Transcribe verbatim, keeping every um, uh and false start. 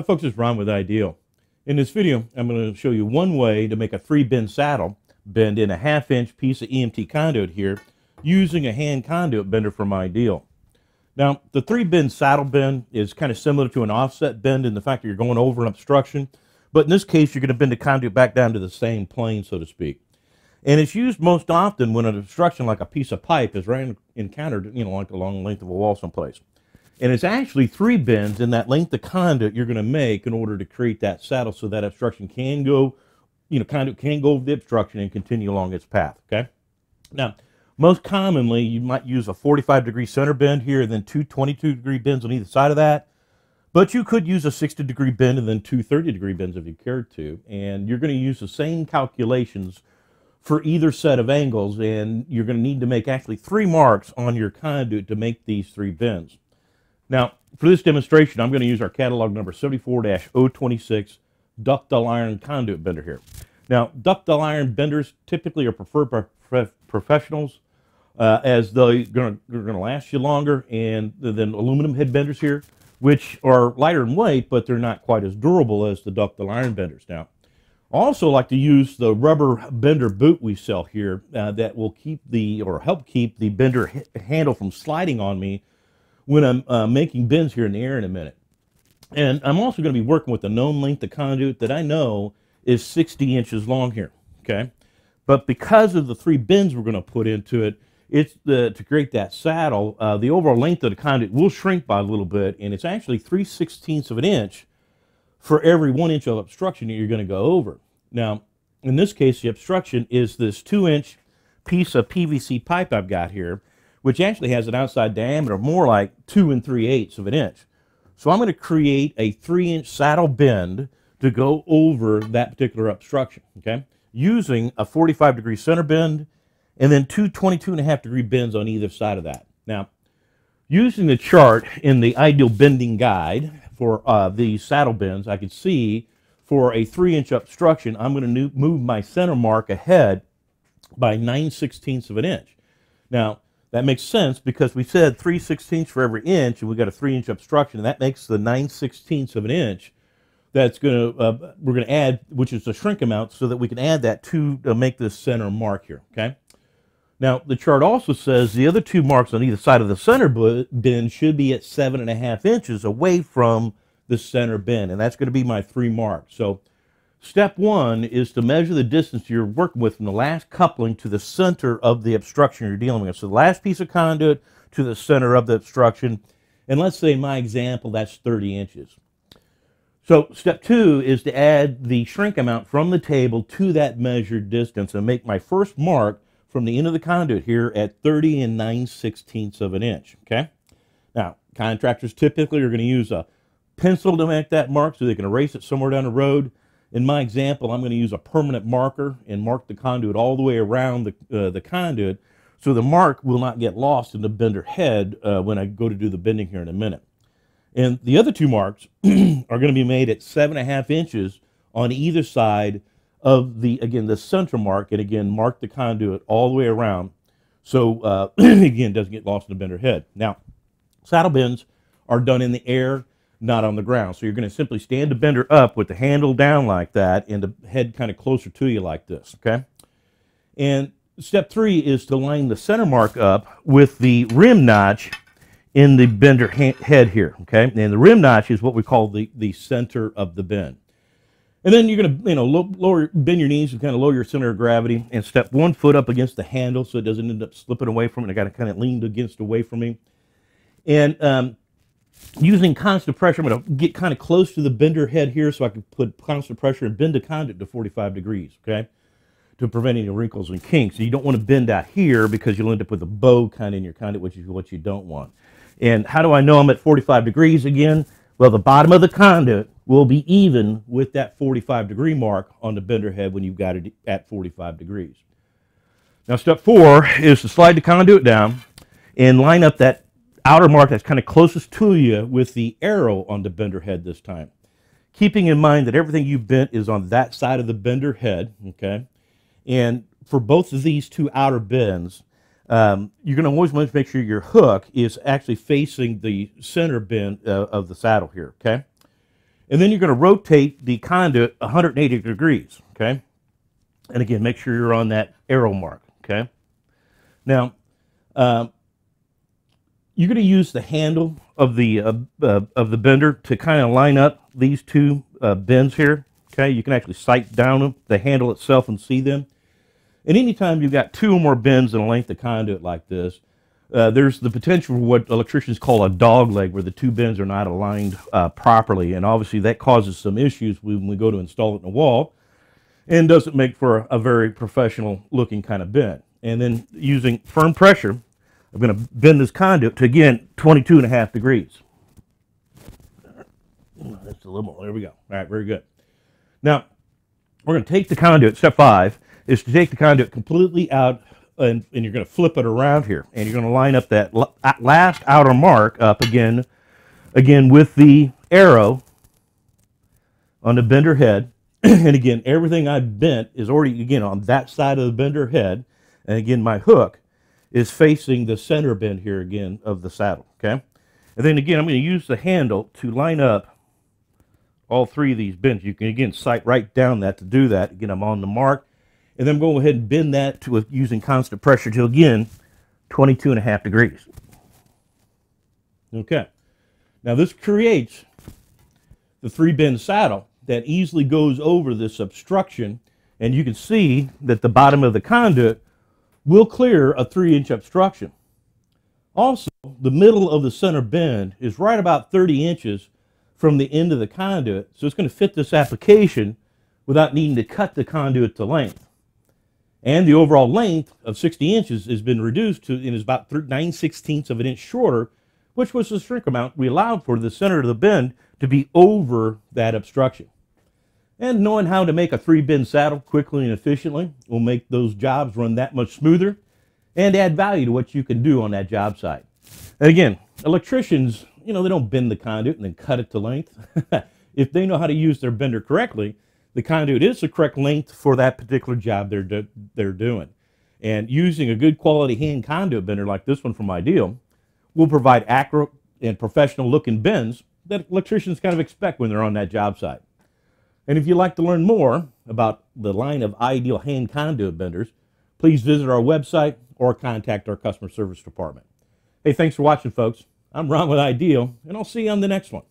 Hi folks, it's Ron with Ideal. In this video, I'm going to show you one way to make a three-bend saddle bend in a half-inch piece of E M T conduit here using a hand conduit bender from Ideal. Now, the three-bend saddle bend is kind of similar to an offset bend in the fact that you're going over an obstruction, but in this case, you're going to bend the conduit back down to the same plane, so to speak. And it's used most often when an obstruction like a piece of pipe is right encountered, you know, like along the length of a wall someplace. And it's actually three bends in that length of conduit you're going to make in order to create that saddle so that obstruction can go, you know, conduit can go over the obstruction and continue along its path, okay? Now, most commonly, you might use a forty-five degree center bend here and then two twenty-two degree bends on either side of that. But you could use a sixty degree bend and then two thirty degree bends if you cared to. And you're going to use the same calculations for either set of angles, and you're going to need to make actually three marks on your conduit to make these three bends. Now, for this demonstration, I'm going to use our catalog number seventy-four dash oh twenty-six ductile iron conduit bender here. Now, ductile iron benders typically are preferred by prof professionals uh, as they're going to last you longer, and then aluminum head benders here, which are lighter in weight, but they're not quite as durable as the ductile iron benders. Now, I also like to use the rubber bender boot we sell here uh, that will keep the, or help keep the bender handle from sliding on me when I'm uh, making bends here in the air in a minute. And I'm also going to be working with a known length of conduit that I know is sixty inches long here, okay? But because of the three bends we're going to put into it, it's the, to create that saddle, uh, the overall length of the conduit will shrink by a little bit, and it's actually three sixteenths of an inch for every one inch of obstruction that you're going to go over. Now, in this case, the obstruction is this two inch piece of P V C pipe I've got here, which actually has an outside diameter of more like two and three eighths of an inch. So I'm going to create a three inch saddle bend to go over that particular obstruction, okay? Using a forty-five degree center bend and then two twenty-two and a half degree bends on either side of that. Now, using the chart in the Ideal Bending Guide for uh, the saddle bends, I could see for a three inch obstruction, I'm going to move my center mark ahead by nine sixteenths of an inch. Now, that makes sense because we said three sixteenths for every inch, and we got a three inch obstruction, and that makes the nine sixteenths of an inch that's going to, uh, we're going to add, which is the shrink amount, so that we can add that to uh, make this center mark here, okay? Now, the chart also says the other two marks on either side of the center bend should be at seven and a half inches away from the center bend, and that's going to be my three marks. So step one is to measure the distance you're working with from the last coupling to the center of the obstruction you're dealing with. So the last piece of conduit to the center of the obstruction. And let's say in my example, that's thirty inches. So step two is to add the shrink amount from the table to that measured distance and make my first mark from the end of the conduit here at thirty and nine sixteenths of an inch, okay? Now, contractors typically are going to use a pencil to make that mark so they can erase it somewhere down the road. In my example, I'm going to use a permanent marker and mark the conduit all the way around the, uh, the conduit so the mark will not get lost in the bender head uh, when I go to do the bending here in a minute. And the other two marks are going to be made at seven and a half inches on either side of the, again, the center mark, and again, mark the conduit all the way around so, uh, again, it doesn't get lost in the bender head. Now, saddle bends are done in the air, not on the ground. So you're going to simply stand the bender up with the handle down like that and the head kind of closer to you like this, okay? And step three is to line the center mark up with the rim notch in the bender head here, okay? And the rim notch is what we call the, the center of the bend. And then you're going to, you know, lower, bend your knees and kind of lower your center of gravity and step one foot up against the handle so it doesn't end up slipping away from it. I got it kind of leaned against away from me. And um, using constant pressure, I'm going to get kind of close to the bender head here so I can put constant pressure and bend the conduit to forty-five degrees, okay, to prevent any wrinkles and kinks. So you don't want to bend out here because you'll end up with a bow kind of in your conduit, which is what you don't want. And how do I know I'm at forty-five degrees again? Well, the bottom of the conduit will be even with that forty-five degree mark on the bender head when you've got it at forty-five degrees. Now, step four is to slide the conduit down and line up that outer mark that's kind of closest to you with the arrow on the bender head this time. Keeping in mind that everything you bent is on that side of the bender head, okay? And for both of these two outer bends, um, you're going to always want to make sure your hook is actually facing the center bend uh, of the saddle here, okay? And then you're going to rotate the conduit one hundred eighty degrees, okay? And again, make sure you're on that arrow mark, okay? Now, uh, you're going to use the handle of the, uh, uh, of the bender to kind of line up these two uh, bends here, okay? You can actually sight down them, the handle itself, and see them. And anytime you've got two or more bends in a length of conduit like this, uh, there's the potential for what electricians call a dog leg, where the two bends are not aligned uh, properly. And obviously that causes some issues when we go to install it in a wall, and doesn't make for a very professional looking kind of bend. And then using firm pressure, I'm going to bend this conduit to, again, twenty-two and a half degrees. That's a little more. There we go. All right, very good. Now, we're going to take the conduit. Step five is to take the conduit completely out, and, and you're going to flip it around here, and you're going to line up that last outer mark up again, again with the arrow on the bender head. And again, everything I bent is already, again, on that side of the bender head. And again, my hook is facing the center bend here again of the saddle, okay? And then again, I'm going to use the handle to line up all three of these bends. You can, again, sight right down that to do that. Again, I'm on the mark. And then I'm going to go ahead and bend that to a, using constant pressure to, again, twenty-two and a half degrees. Okay. Now, this creates the three-bend saddle that easily goes over this obstruction, and you can see that the bottom of the conduit will clear a three-inch obstruction. Also, the middle of the center bend is right about thirty inches from the end of the conduit, so it's going to fit this application without needing to cut the conduit to length. And the overall length of sixty inches has been reduced to, and is about nine sixteenths of an inch shorter, which was the shrink amount we allowed for the center of the bend to be over that obstruction. And knowing how to make a three-bend saddle quickly and efficiently will make those jobs run that much smoother and add value to what you can do on that job site. And again, electricians, you know, they don't bend the conduit and then cut it to length. If they know how to use their bender correctly, the conduit is the correct length for that particular job they're, do they're doing. And using a good quality hand conduit bender like this one from Ideal will provide accurate and professional looking bends that electricians kind of expect when they're on that job site. And if you'd like to learn more about the line of Ideal hand conduit benders, please visit our website or contact our customer service department. Hey, thanks for watching, folks. I'm Ron with Ideal, and I'll see you on the next one.